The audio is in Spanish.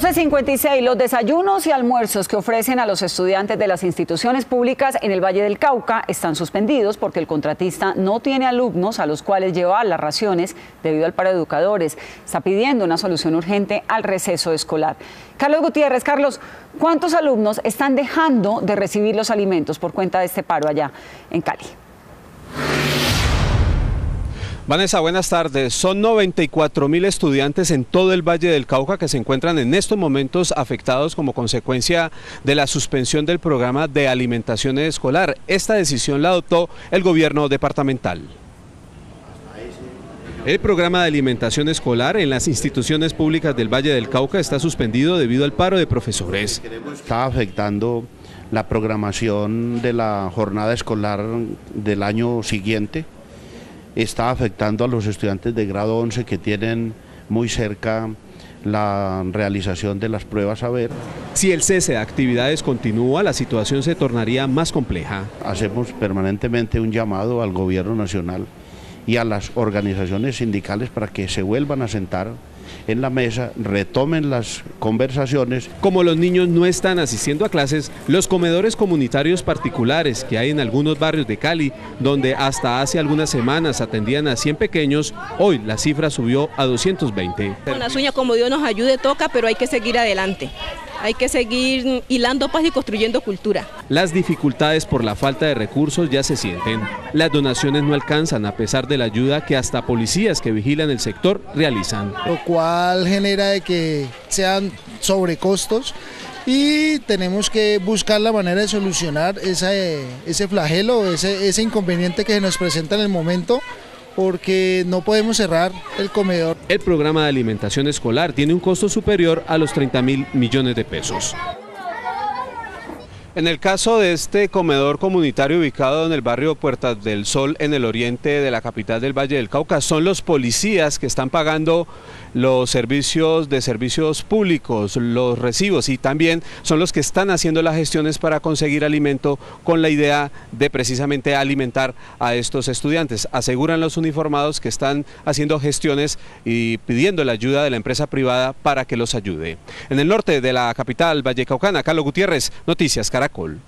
11:56, los desayunos y almuerzos que ofrecen a los estudiantes de las instituciones públicas en el Valle del Cauca están suspendidos porque el contratista no tiene alumnos a los cuales llevar las raciones debido al paro de educadores. Está pidiendo una solución urgente al receso escolar. Carlos Gutiérrez, Carlos, ¿cuántos alumnos están dejando de recibir los alimentos por cuenta de este paro allá en Cali? Vanessa, buenas tardes. Son 94.000 estudiantes en todo el Valle del Cauca que se encuentran en estos momentos afectados como consecuencia de la suspensión del programa de alimentación escolar. Esta decisión la adoptó el gobierno departamental. El programa de alimentación escolar en las instituciones públicas del Valle del Cauca está suspendido debido al paro de profesores. Está afectando la programación de la jornada escolar del año siguiente. Está afectando a los estudiantes de grado 11 que tienen muy cerca la realización de las pruebas Saber. Si el cese de actividades continúa, la situación se tornaría más compleja. Hacemos permanentemente un llamado al gobierno nacional y a las organizaciones sindicales para que se vuelvan a sentar en la mesa, retomen las conversaciones. Como los niños no están asistiendo a clases, los comedores comunitarios particulares que hay en algunos barrios de Cali, donde hasta hace algunas semanas atendían a 100 pequeños, hoy la cifra subió a 220. Con la suña, como Dios nos ayude, toca, pero hay que seguir adelante. Hay que seguir hilando paz y construyendo cultura. Las dificultades por la falta de recursos ya se sienten. Las donaciones no alcanzan a pesar de la ayuda que hasta policías que vigilan el sector realizan. Lo cual genera de que sean sobrecostos y tenemos que buscar la manera de solucionar ese flagelo, ese inconveniente que se nos presenta en el momento, porque no podemos cerrar el comedor. El programa de alimentación escolar tiene un costo superior a los 30.000 millones de pesos. En el caso de este comedor comunitario ubicado en el barrio Puertas del Sol, en el oriente de la capital del Valle del Cauca, son los policías que están pagando los servicios de servicios públicos, los recibos, y también son los que están haciendo las gestiones para conseguir alimento con la idea de precisamente alimentar a estos estudiantes. Aseguran los uniformados que están haciendo gestiones y pidiendo la ayuda de la empresa privada para que los ayude. En el norte de la capital vallecaucana, Carlos Gutiérrez, Noticias Caracol.